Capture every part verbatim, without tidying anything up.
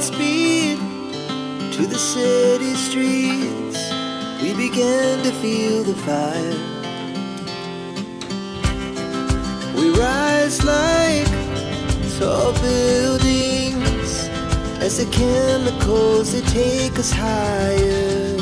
Godspeed to the city streets. We began to feel the fire. We rise like tall buildings as the chemicals they take us higher.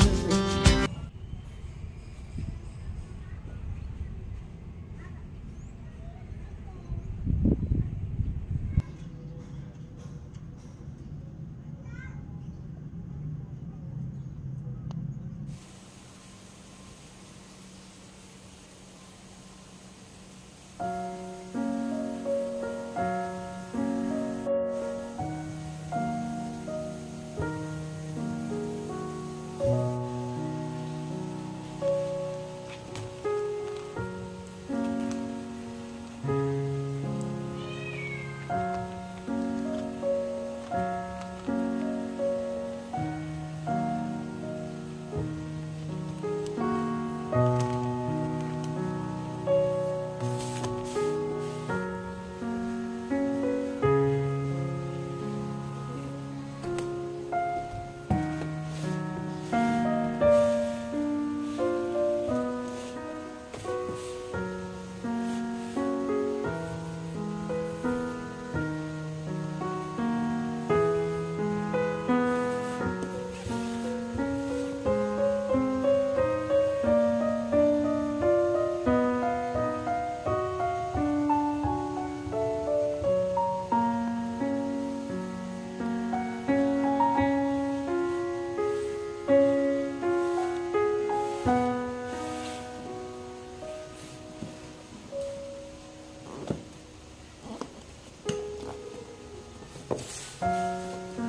Thank you.